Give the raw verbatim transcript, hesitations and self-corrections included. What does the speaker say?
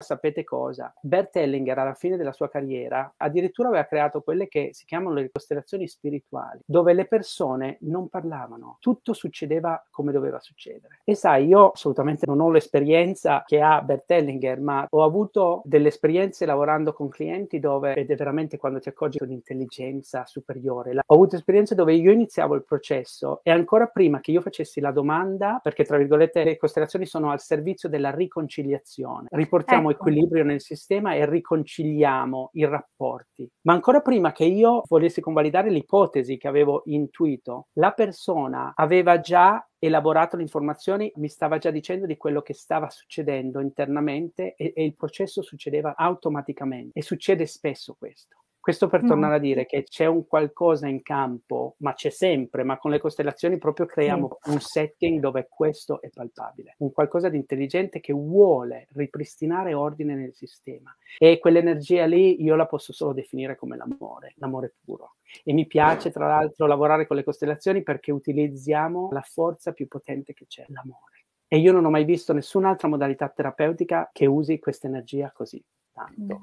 Sapete cosa? Bert Hellinger alla fine della sua carriera addirittura aveva creato quelle che si chiamano le costellazioni spirituali, dove le persone non parlavano, tutto succedeva come doveva succedere. E sai, io assolutamente non ho l'esperienza che ha Bert Hellinger, ma ho avuto delle esperienze lavorando con clienti dove, ed è veramente quando ti accorgi di un'intelligenza superiore, ho avuto esperienze dove io iniziavo il processo e ancora prima che io facessi la domanda, perché tra virgolette le costellazioni sono al servizio della riconciliazione, riportiamo eh. equilibrio nel sistema e riconciliamo i rapporti. Ma ancora prima che io volessi convalidare l'ipotesi che avevo intuito, la persona aveva già elaborato le informazioni, mi stava già dicendo di quello che stava succedendo internamente e, e il processo succedeva automaticamente. E succede spesso questo. Questo per tornare a dire che c'è un qualcosa in campo, ma c'è sempre, ma con le costellazioni proprio creiamo un setting dove questo è palpabile. Un qualcosa di intelligente che vuole ripristinare ordine nel sistema. E quell'energia lì io la posso solo definire come l'amore, l'amore puro. E mi piace tra l'altro lavorare con le costellazioni perché utilizziamo la forza più potente che c'è, l'amore. E io non ho mai visto nessun'altra modalità terapeutica che usi questa energia così tanto.